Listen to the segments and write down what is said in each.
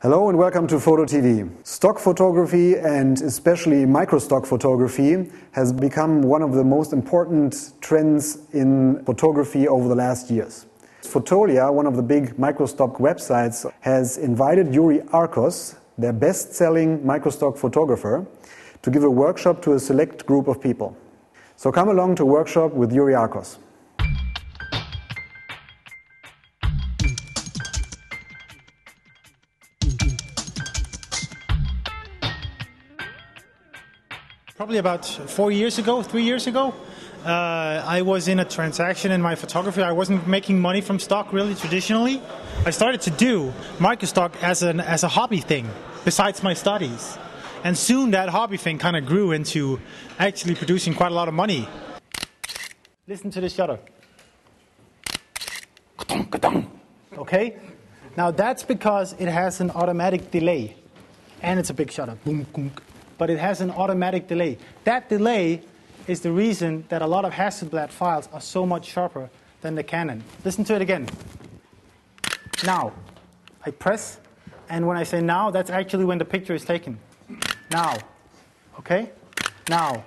Hello and welcome to FotoTV. Stock photography and especially microstock photography has become one of the most important trends in photography over the last years. Fotolia, one of the big microstock websites, has invited Yuri Arcurs, their best-selling microstock photographer, to give a workshop to a select group of people. So come along to a workshop with Yuri Arcurs. Probably about 3 years ago, I was in a transaction in my photography. I wasn't making money from stock really traditionally. I started to do microstock as a hobby thing besides my studies. And soon that hobby thing kind of grew into actually producing quite a lot of money. Listen to the shutter. Okay? Now that's because it has an automatic delay. And it's a big shutter. Boom, boom. But it has an automatic delay. That delay is the reason that a lot of Hasselblad files are so much sharper than the Canon. Listen to it again. Now, I press, and when I say now, that's actually when the picture is taken. Now, okay? Now.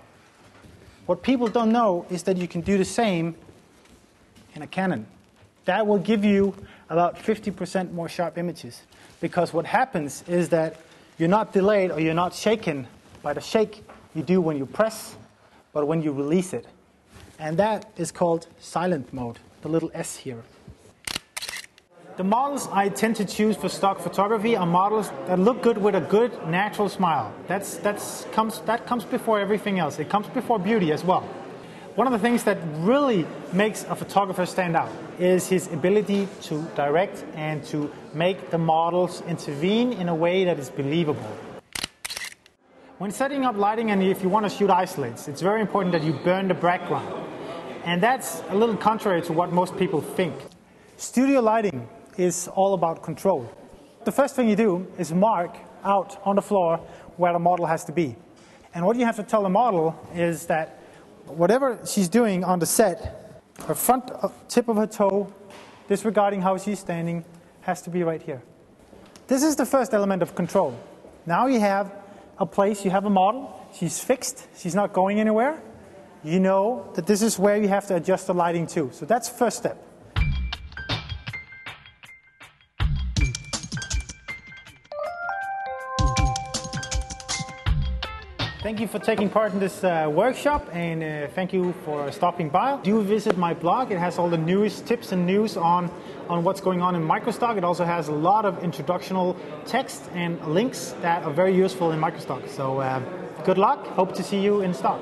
What people don't know is that you can do the same in a Canon. That will give you about 50% more sharp images, because what happens is that you're not delayed or you're not shaken by the shake you do when you press, but when you release it. And that is called silent mode, the little S here. The models I tend to choose for stock photography are models that look good with a good natural smile. That comes before everything else. It comes before beauty as well. One of the things that really makes a photographer stand out is his ability to direct and to make the models intervene in a way that is believable. When setting up lighting, and if you want to shoot isolates, it's very important that you burn the background. And that's a little contrary to what most people think. Studio lighting is all about control. The first thing you do is mark out on the floor where the model has to be. And what you have to tell the model is that whatever she's doing on the set, her front tip of her toe, disregarding how she's standing, has to be right here. This is the first element of control. Now you have a place, you have a model, she's fixed, she's not going anywhere. You know that this is where you have to adjust the lighting to. So that's first step. Thank you for taking part in this workshop, and thank you for stopping by. Do visit my blog. It has all the newest tips and news on what's going on in microstock. It also has a lot of introductional text and links that are very useful in microstock. So good luck. Hope to see you in stock.